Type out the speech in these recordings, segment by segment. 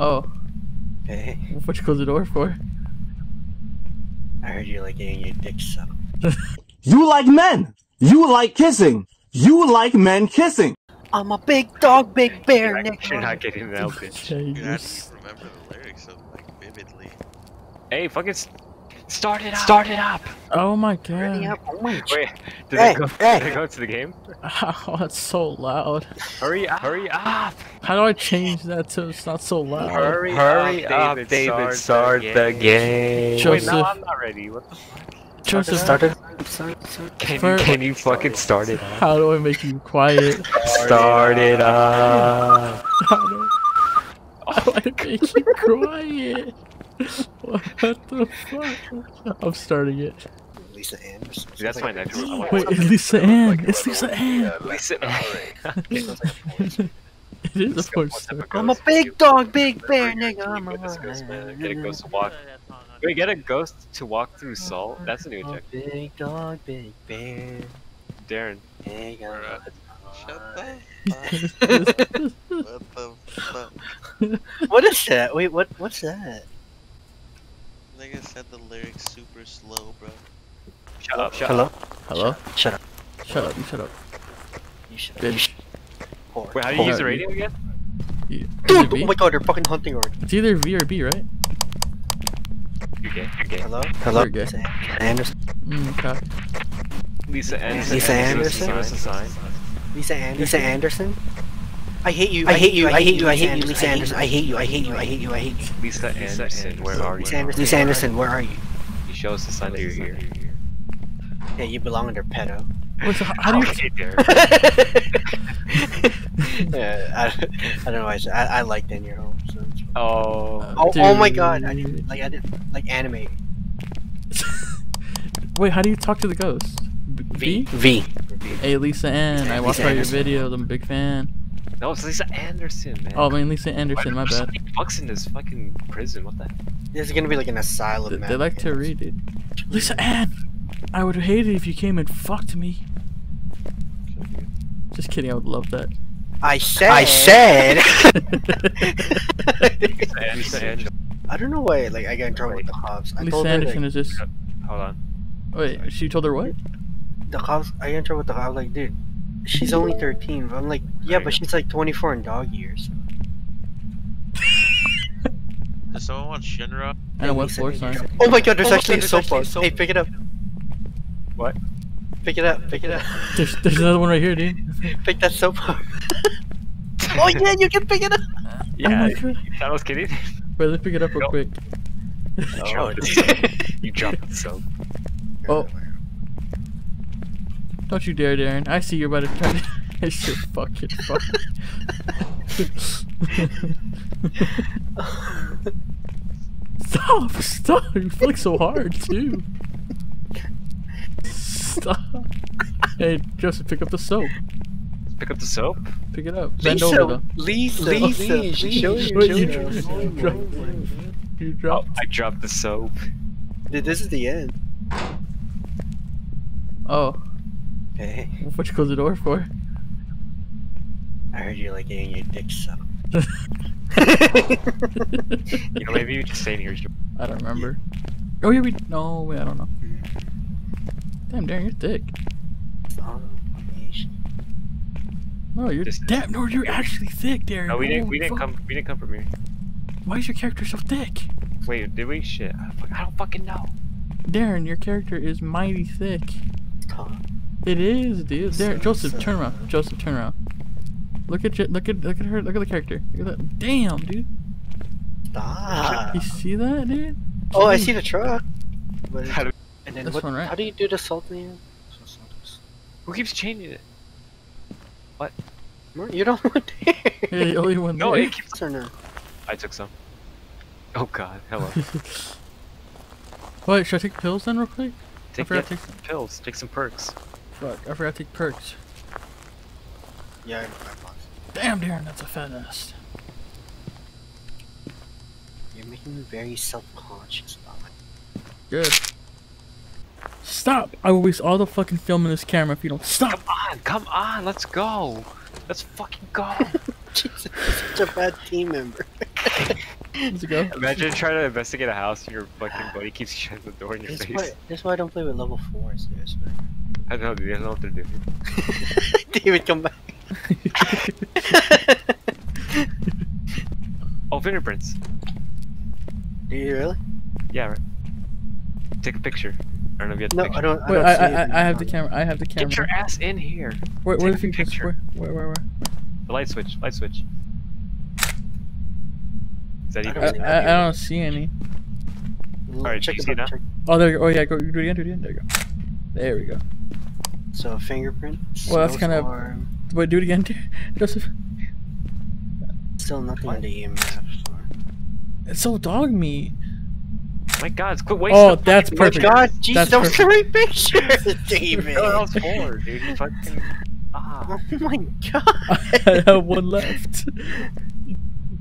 Oh. Hey. What'd you close the door for? I heard you like getting your dick sucked. You like men! You like kissing! You like men kissing! I'm a big dog, big bear, Nick. You're not getting that, bitch. Dude, I don't remember the lyrics of, like, vividly. Hey, fucking start it up! Start it up! Oh my god. Up. Oh my god. Wait, did I go to the game? Oh, that's so loud. Hurry up! Hurry up! How do I change that to it's not so loud? Hurry up, David, start the game. Joseph. Wait, no, I'm not ready. What the fuck? Joseph, start it. Can you fucking start it? How do I make you quiet? Start it up. How do I make you quiet? What the fuck? I'm starting it. Lisa Ann. That's my next one. Wait, Lisa Ann. It's Lisa Ann. Lisa Ann. It is a force. I'm a big dog, big bear, nigga. I'm a ghost to walk. Wait, get a ghost to walk through salt. That's a new objective. Big dog, big bear. Darren. Big dog. Shut the fuck. What the fuck? What is that? Wait, what's that? Like I said, the lyrics super slow, bro. Shut up. Hello. Shut up. Shut up. You shut up. You shut up. Bitch. Wait, how do you use the radio again? Yeah. Dude, oh my god, they're fucking hunting already. It's either V or B, right? You're gay. Hello? You're gay. Lisa Anderson. Okay. Lisa Anderson? I hate you, Lisa Anderson. I hate you. Lisa Anderson, where are you? Lisa Anderson, where are you? You show us the sign that you're here. Yeah, you belong under pedo. How do you dare? Yeah, I don't know why I like Daniel Holmes. So oh my god, I didn't like anime. Wait, how do you talk to the ghost? V. Hey Lisa Ann, I watched all your videos, I'm a big fan. No, it's Lisa Anderson, man. Oh man, Lisa Anderson, my bad. Bucks in this fucking prison, what the heck? This is gonna be like an asylum, man. They like to read it. Lisa Ann! I would hate it if you came and fucked me. Just kidding, I would love that. I said. I don't know why. Like I got in trouble with the cops. Hold on. Wait, she told her what? The cops. I got in trouble with the cops. I was like, dude, she's only 13. I'm like, yeah, but she's like 24 in dog years. Does someone want Shinra? And what floor sign? Oh my god, there's actually a sofa. Hey, pick it up. What? Pick it up. There's another one right here, dude. Pick that soap up. Oh yeah, you can pick it up! Yeah, I was kidding. Wait, let's pick it up real quick. Oh, you dropped the soap. Oh. Don't you dare, Darren. I see you're about to try to... It's your fucking fuck. Stop! You flick so hard, too. Stop. Hey, Joseph, pick up the soap. Pick up the soap? Pick it up. Bend over though. Lisa, you dropped. I dropped the soap. Dude, this is the end. Oh. Hey. What'd you close the door for? I heard you like getting your dick sucked. You know, maybe you just stay in here. I don't remember. Oh yeah, wait, I don't know. Damn, Darren, you're thick. No, you're damn. No, you're actually thick, Darren. No, we didn't come from here. Why is your character so thick? Wait, did we? Shit, I don't fucking know. Darren, your character is mighty thick. It is, dude. Darren, Joseph, turn around. Joseph, turn around. Look at her. Look at the character. Look at that. Damn, dude. Stop. You see that, dude? Oh, I see the truck. And then what, one, right? How do you do the salt thing? Who keeps changing it? What? You don't want there. You're the only one there. No, it keeps turning. I took some. Oh god, hello. Wait, should I take pills then real quick? I forgot to take some pills, take some perks. Fuck, I forgot to take perks. Yeah, I have $5. Damn, Darren, that's a fat ass. You're making me very self-conscious about it. Good. Stop! I will waste all the fucking film in this camera if you don't stop! Come on, let's go! Let's fucking go! Jesus, such a bad team member. Let's go. Imagine trying to investigate a house and your fucking buddy keeps shutting the door in your face. That's why I don't play with level 4s, dude. I don't know, dude. I don't know what they're doing. David, come back. Oh, fingerprints. Do you really? Yeah, right. Take a picture. I don't know if you have the picture. I have the camera. I have the camera. Get your ass in here. Where the picture? Where? The light switch. Light switch. Is that even? I don't see any. Alright, check it out. Oh, there you go. Oh, yeah. Go do it again. Do it again. There you go. There we go. So fingerprint. Well, that's kind of. Wait, do it again, Joseph. Still nothing on the EMF. It's so dog meat. My God, quit wasting. Oh, that's perfect. My God, Jesus, that was the right picture, David. That was four, dude. You fucking. Ah. Oh my God. I have one left.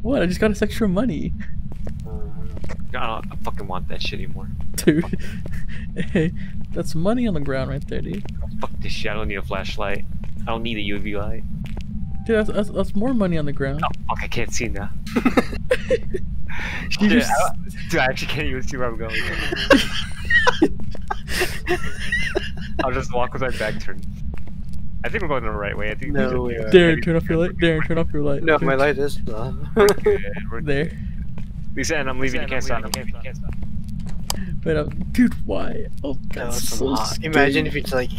What? I just got us extra money. I don't fucking want that shit anymore. Dude, hey, that's money on the ground right there, dude. Oh, fuck this shit. I don't need a flashlight. I don't need a UV light. Dude, that's more money on the ground. Oh fuck, I can't see now. Dude, I actually can't even see where I'm going. I'll just walk with my back turned. I think we're going the right way. I think no, we are. Darren, turn off your light. Darren, turn off your light. No, my light is off. We're there. Lisa, and I'm leaving. You can't stop. But dude, why? Oh, that's so stupid. Imagine if it's like,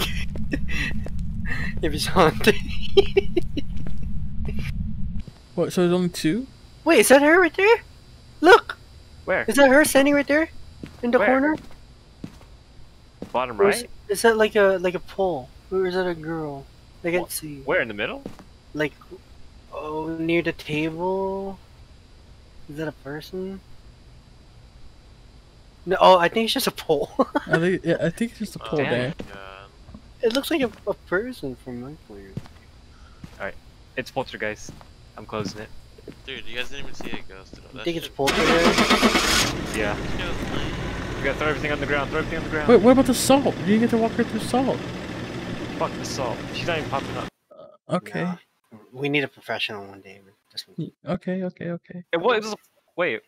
if it's haunted. What? So there's only two? Wait, is that her right there? Look. Where? Is that her standing right there, in the corner? Bottom right. Is that like a pole? Or is that a girl? I can't see. Where in the middle? Like, oh, near the table. Is that a person? No, oh, I think it's just a pole. I think it's just a pole there. It looks like a person from my point of view. Alright, it's poltergeist. I'm closing it. Dude, you guys didn't even see a ghost at all. You think it's poltergeist? Yeah. We gotta throw everything on the ground, throw everything on the ground. Wait, what about the salt? You didn't get to walk her through salt. Fuck the salt. She's not even popping up. Okay. Nah. We need a professional one, David. Okay. Wait.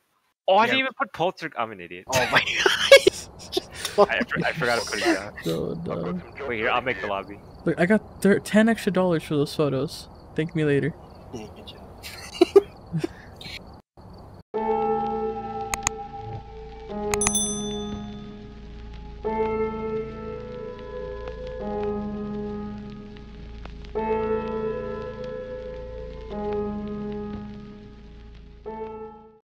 Oh, I didn't even put poltergeist. I'm an idiot. Oh my God. I forgot to put it down. So dumb. Wait here, I'll make the lobby. Look, I got 10 extra dollars for those photos. Thank me later. Yeah, good job.